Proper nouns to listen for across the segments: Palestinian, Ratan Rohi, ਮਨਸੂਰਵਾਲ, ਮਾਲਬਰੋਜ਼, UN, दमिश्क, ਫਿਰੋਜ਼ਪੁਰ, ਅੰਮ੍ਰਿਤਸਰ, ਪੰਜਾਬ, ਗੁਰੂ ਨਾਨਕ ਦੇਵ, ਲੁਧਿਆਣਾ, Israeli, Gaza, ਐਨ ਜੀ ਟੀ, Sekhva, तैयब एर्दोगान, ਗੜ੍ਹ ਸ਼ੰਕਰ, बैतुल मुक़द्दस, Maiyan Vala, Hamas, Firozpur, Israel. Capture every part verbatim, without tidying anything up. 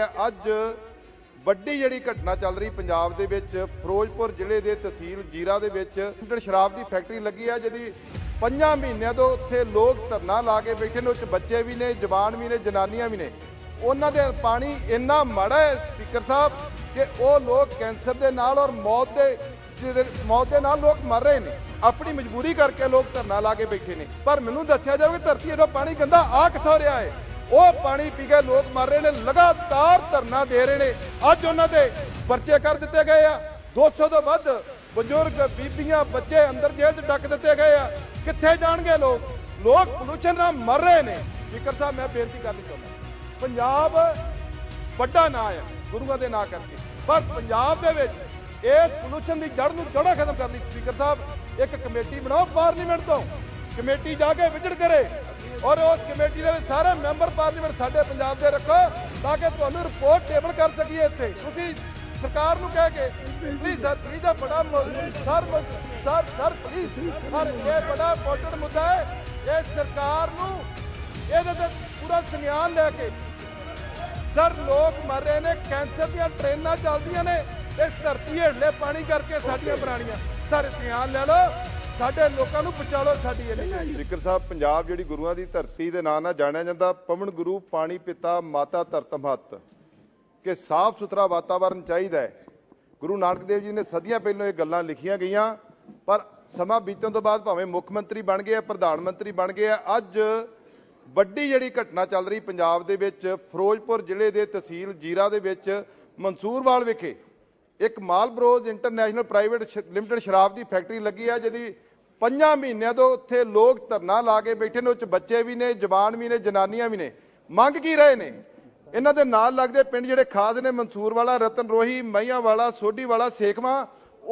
है अज वड्डी जिहड़ी घटना चल रही पंजाब दे विच फिरोजपुर जिले के तहसील जीरा दे विच शराब की फैक्ट्री लगी है जिहदी पंज महीनों तो उत्थे लोग धरना ला के बैठे ने। उस बच्चे भी ने, जवान भी ने, जनानियां भी ने। उन्हां दे पानी इन्ना माड़ा है स्पीकर साहब कि वो लोग कैंसर दे नाल और मौत दे मौत दे नाल लोग मर रहे हैं। अपनी मजबूरी करके लोग धरना ला के बैठे ने। पर मैनूं दस्सिया जावे कि धरती हेठों पानी गंदा आ कित्थों रिहा है। ਉਹ ਪਾਣੀ ਪੀ ਕੇ ਲੋਕ ਮਰ ਰਹੇ ਨੇ। ਲਗਾਤਾਰ ਧਰਨਾ ਦੇ ਰਹੇ ਨੇ। ਅੱਜ ਉਹਨਾਂ ਦੇ ਪਰਚੇ ਕਰ ਦਿੱਤੇ ਗਏ ਆ। ਦੋ ਸੌ ਤੋਂ ਵੱਧ ਬਜ਼ੁਰਗ, ਬੀਬੀਆਂ, ਬੱਚੇ ਅੰਦਰ ਜੇਲ੍ਹ 'ਚ ਡੱਕ ਦਿੱਤੇ ਗਏ ਆ। ਕਿੱਥੇ ਜਾਣਗੇ ਲੋਕ? ਲੋਕ ਪੋਲੂਸ਼ਨ ਨਾਲ ਮਰ ਰਹੇ ਨੇ। ਸਪੀਕਰ ਸਾਹਿਬ, ਮੈਂ ਬੇਨਤੀ ਕਰਨੀ ਚਾਹੁੰਦਾ, ਪੰਜਾਬ ਵੱਡਾ ਨਾਂ ਆ ਗੁਰੂਆਂ ਦੇ ਨਾਂ ਕਰਕੇ, ਪਰ ਪੰਜਾਬ ਦੇ ਵਿੱਚ ਇਸ ਪੋਲੂਸ਼ਨ ਦੀ ਜੜ ਨੂੰ ਜੜ੍ਹਾਂ ਖਤਮ ਕਰਨ ਲਈ ਸਪੀਕਰ ਸਾਹਿਬ ਇੱਕ ਕਮੇਟੀ ਬਣਾਓ ਪਾਰਲੀਮੈਂਟ ਤੋਂ। ਕਮੇਟੀ ਜਾ ਕੇ ਵਿਜਿਟ ਕਰੇ और उस कमेटी के सारे मैंबर पार्लीमेंट साडे पंजाब के रखो ताकि तुहानू रिपोर्ट टेबल कर सकिए। इत्थे तुसीं सरकार नूं कह के प्लीज़ सर प्लीज़ आ बड़ा sir sir sir please sir यह बड़ा इंपोर्टेंट मुद्दा है। ये सरकार नूं इहदे ते पूरा संज्ञान लैके सर लोग मर रहे हैं। कैंसर दीआं ट्रेनां चलदियां ने इस धरती हेठले पानी करके साडीआं पुराणियां। सर संज्ञान लै लो, ਸਾਡੇ ਲੋਕਾਂ ਨੂੰ ਬਚਾਓ। ਸਾਡੀ ਇਹ ਜ਼ਿਕਰ ਸਾਹਿਬ, ਪੰਜਾਬ ਜਿਹੜੀ ਗੁਰੂਆਂ ਦੀ ਧਰਤੀ ਦੇ ਨਾਂ ਨਾਲ ਜਾਣਿਆ ਜਾਂਦਾ, ਪਵਨ ਗੁਰੂ ਪਾਣੀ ਪਿਤਾ ਮਾਤਾ ਧਰਤਮ ਹੱਤ, ਕਿ ਸਾਫ਼ ਸੁਥਰਾ ਵਾਤਾਵਰਨ ਚਾਹੀਦਾ ਹੈ। ਗੁਰੂ ਨਾਨਕ ਦੇਵ ਜੀ ਨੇ ਸਦੀਆਂ ਪਹਿਲਾਂ ਇਹ ਗੱਲਾਂ ਲਿਖੀਆਂ ਗਈਆਂ, ਪਰ ਸਮਾਂ ਬੀਤਣ ਤੋਂ ਬਾਅਦ ਭਾਵੇਂ ਮੁੱਖ ਮੰਤਰੀ ਬਣ ਗਏ ਆ, ਪ੍ਰਧਾਨ ਮੰਤਰੀ ਬਣ ਗਏ ਆ, ਅੱਜ ਵੱਡੀ ਜਿਹੜੀ ਘਟਨਾ ਚੱਲ ਰਹੀ ਪੰਜਾਬ ਦੇ ਵਿੱਚ ਫਿਰੋਜ਼ਪੁਰ ਜ਼ਿਲ੍ਹੇ ਦੇ ਤਹਿਸੀਲ ਜੀਰਾ ਦੇ ਵਿੱਚ ਮਨਸੂਰਵਾਲ ਵਿਖੇ ਇੱਕ ਮਾਲਬਰੋਜ਼ ਇੰਟਰਨੈਸ਼ਨਲ ਪ੍ਰਾਈਵੇਟ ਲਿਮਟਿਡ ਸ਼ਰਾਬ ਦੀ ਫੈਕਟਰੀ ਲੱਗੀ ਆ ਜਿਹਦੀ पंज महीनों तो उत्थे लोग धरना ला के बैठे ने। उस बच्चे भी ने, जवान भी ने, जनानियां भी ने। मंग की रहे ने? इन्हां दे नाल लगदे पिंड जिहड़े खास ने, मंसूरवाला, रतन रोही, मईयां वाला, सोढी वाला, सेखवा,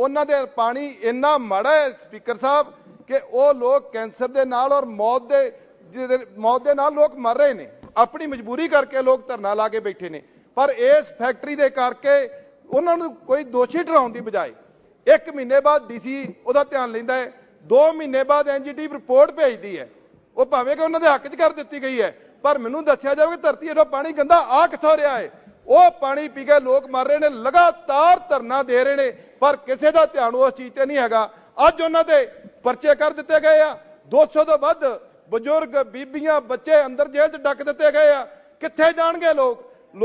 उन्हां दे पानी इन्ना माड़ा है स्पीकर साहब कि वो लोग कैंसर दे नाल और मौत दे मौत दे नाल लोग मर रहे ने। अपनी मजबूरी करके लोग धरना ला के बैठे ने। पर इस फैक्ट्री दे करके उन्हां नूं कोई दोषी ठहराउण दी बजाए एक महीने बाद डी सी उहदा ध्यान लैंदा है। दो महीने बाद एन जी टी रिपोर्ट भेजती है। वो भावें कि उन्होंने हक च कर दी गई है, पर मैनू दस्सिया जाए कि धरती हेठों पानी गंदा आ कित्थों रिहा है। वह पानी पी के लोग मर रहे हैं। लगातार धरना दे रहे हैं, पर किसी का ध्यान उस चीज़ पर नहीं है। अज उन्होंने परचे कर दिए गए आ। दो सौ तो वध बजुर्ग, बीबियां, बच्चे अंदर जेल च डक दिए गए आ। कित्थे जाणगे लोग?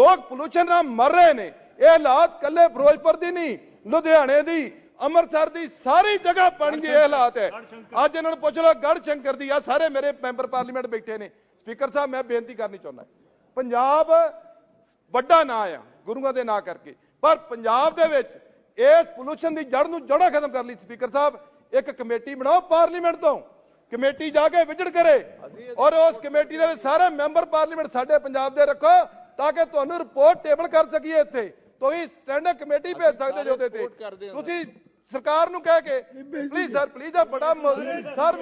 लोग पोलूशन नाल मर रहे हैं। ये हालात कल्ले फिरोजपुर की नहीं, लुधियाने की, अमृतसर की, सारी जगह पानी के हालात है। अज इन्होंने पूछ लो गढ़ शंकर दी। सारे मेरे मैंबर पार्लीमेंट बैठे ने। स्पीकर साहब, मैं बेनती करनी चाहना, पंजाब वड्डा नां आ गुरुआं दे नां करके, पर पंजाब दे विच इस पोलूशन की जड़ नूं जड़ां खत्म कर लई। स्पीकर साहब, एक कमेटी बनाओ पार्लीमेंट तो। कमेटी जाके विजिट करे और उस कमेटी के सारे मैंबर पार्लीमेंट साडे पंजाब दे रखो ताकि तुहानू रिपोर्ट टेबल कर सकिए। इत्थे ਤੁਸੀਂ ਸਟੈਂਡਿੰਗ ਕਮੇਟੀ ਭੇਜ ਸਕਦੇ ਜੋ ਤੇ ਤੁਸੀਂ ਸਰਕਾਰ ਨੂੰ ਕਹਿ ਕੇ ਪਲੀਜ਼ ਸਰ ਪਲੀਜ਼ ਆ ਬੜਾ sir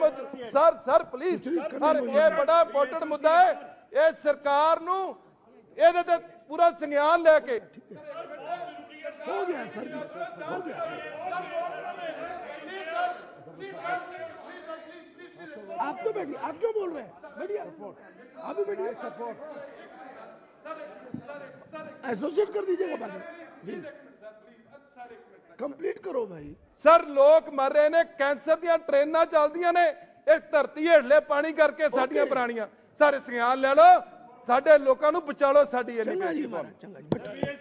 sir sir please sir ਇਹ ਬੜਾ ਇੰਪੋਰਟੈਂਟ ਮੁੱਦਾ ਹੈ। ਇਹ ਸਰਕਾਰ ਨੂੰ ਇਹਦੇ ਤੇ ਪੂਰਾ ਸੰਗਿਆਨ ਲੈ ਕੇ ਹੋ ਗਿਆ। ਸਰ ਜੀ ਹੋ ਗਿਆ। ਆਪ ਤੋਂ ਬੈਠੀ, ਆਪ ਕਿਉਂ ਬੋਲ ਰਹੇ ਹੋ? ਬੜੀਆ ਸਪੋਰਟ, ਆਪ ਵੀ ਬੜੀਆ ਸਪੋਰਟ। एसोसिएट कर दीजिएगा कंप्लीट करो भाई। सर लोग मर रहे हैं। कैंसर दी ट्रेनां चलदियां ने इस धरती हेठले पानी करके साडियां पुराणियां। सारे संज्ञान लै लो, साडे लोकां नूं बचा लो। साडी